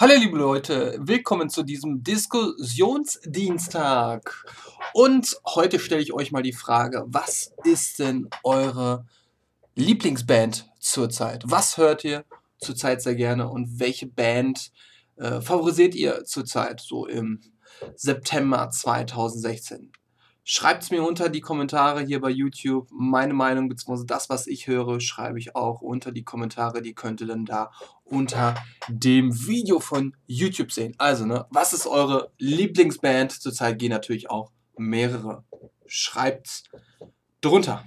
Hallo liebe Leute, willkommen zu diesem Diskussionsdienstag. Und heute stelle ich euch mal die Frage, was ist denn eure Lieblingsband zurzeit? Was hört ihr zurzeit sehr gerne und welche Band favorisiert ihr zurzeit so im September 2016? Schreibt es mir unter die Kommentare hier bei YouTube. Meine Meinung bzw. das, was ich höre, schreibe ich auch unter die Kommentare. Die könnt ihr dann da unter dem Video von YouTube sehen. Also, ne, was ist eure Lieblingsband? Zurzeit gehen natürlich auch mehrere. Schreibt's drunter.